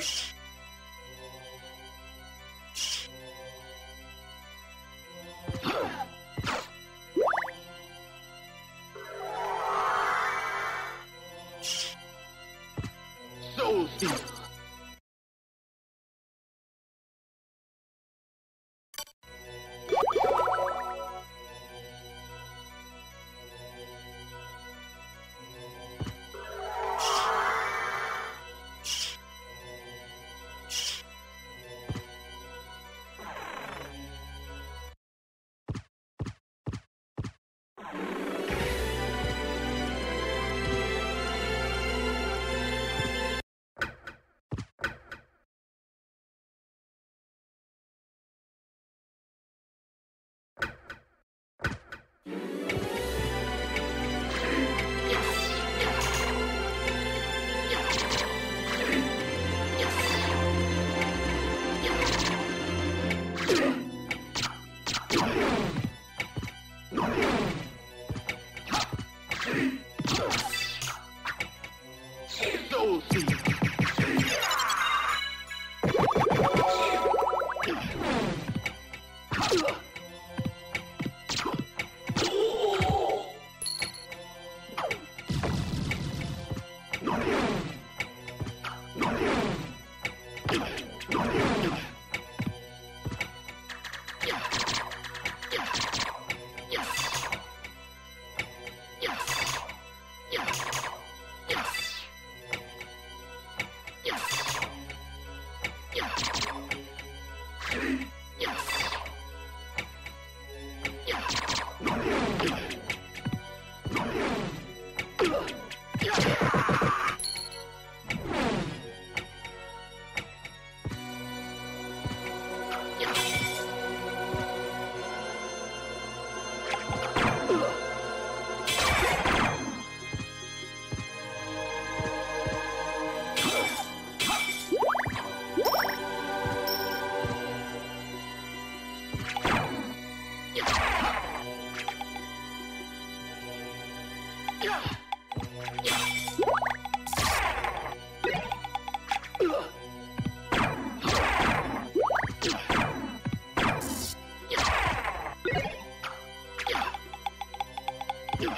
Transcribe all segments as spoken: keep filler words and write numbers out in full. So deep. You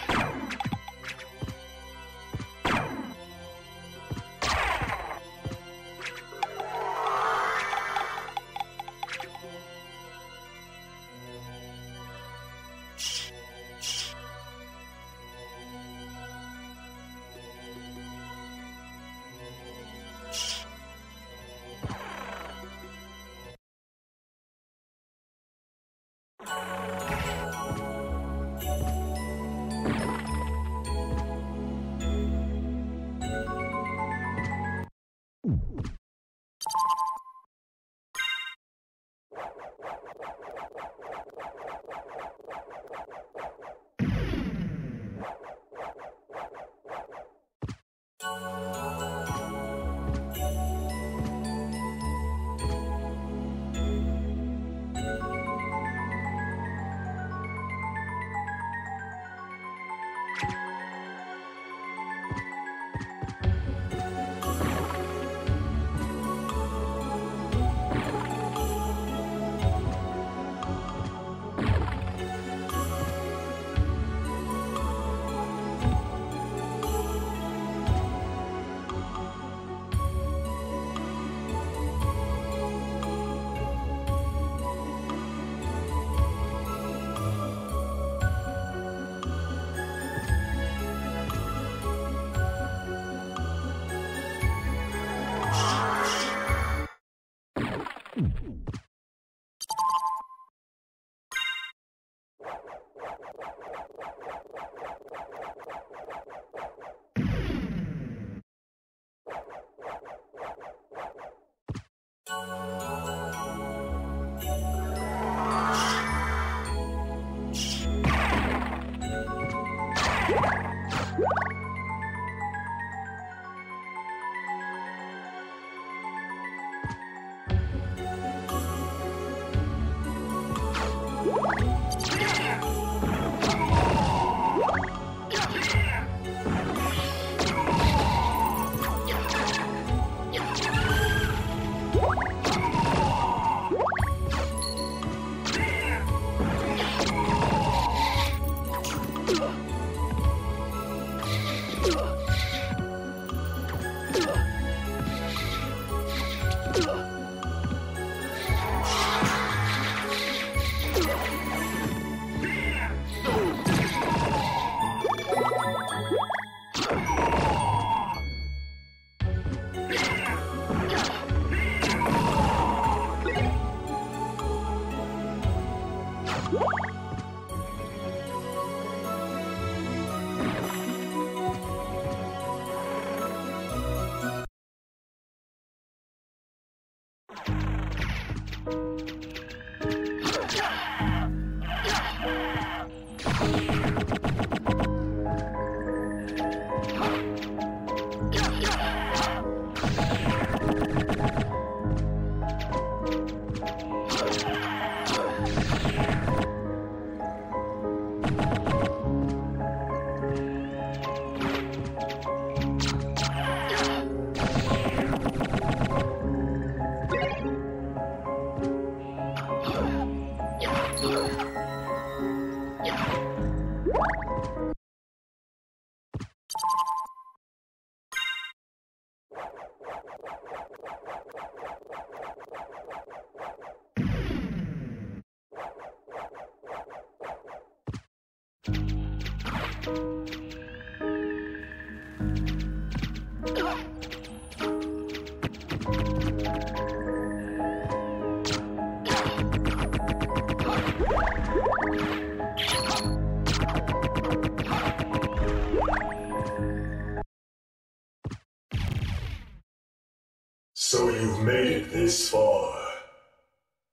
So you've made it this far.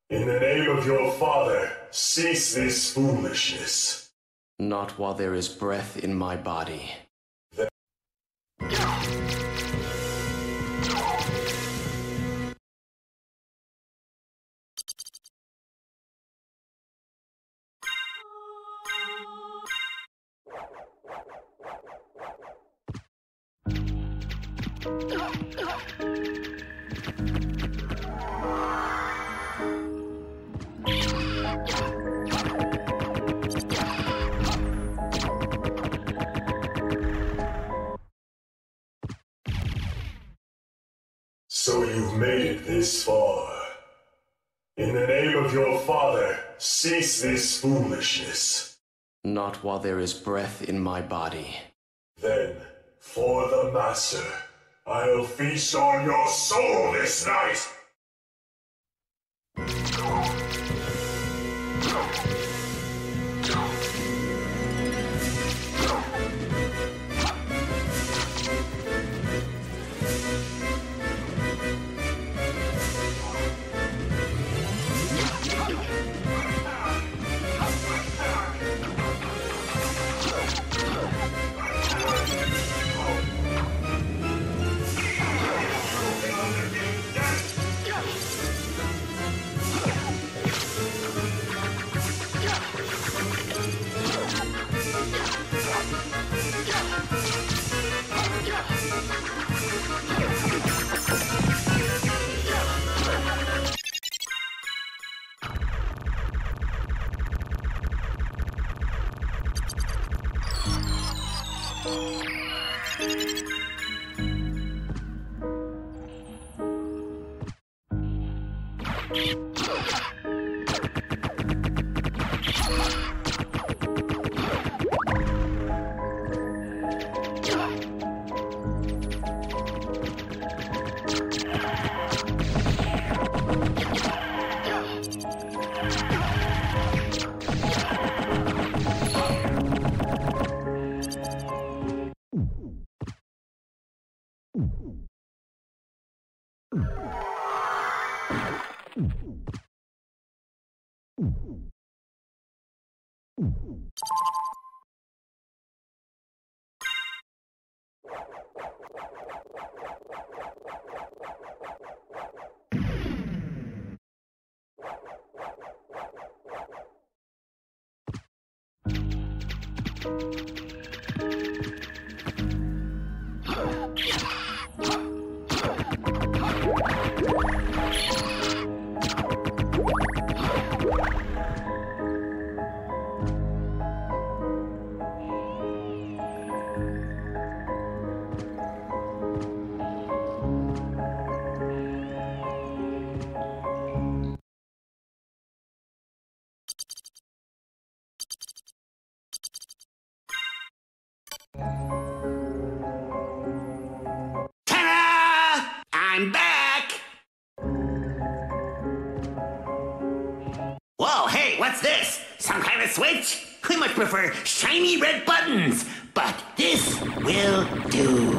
In the name of your father, cease this foolishness. Not while there is breath in my body. So you've made it this far. In the name of your father, cease this foolishness. Not while there is breath in my body. Then, for the master, I'll feast on your soul this night! I'm back! Whoa, hey, what's this? Some kind of switch? I much prefer shiny red buttons, but this will do.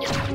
Yeah.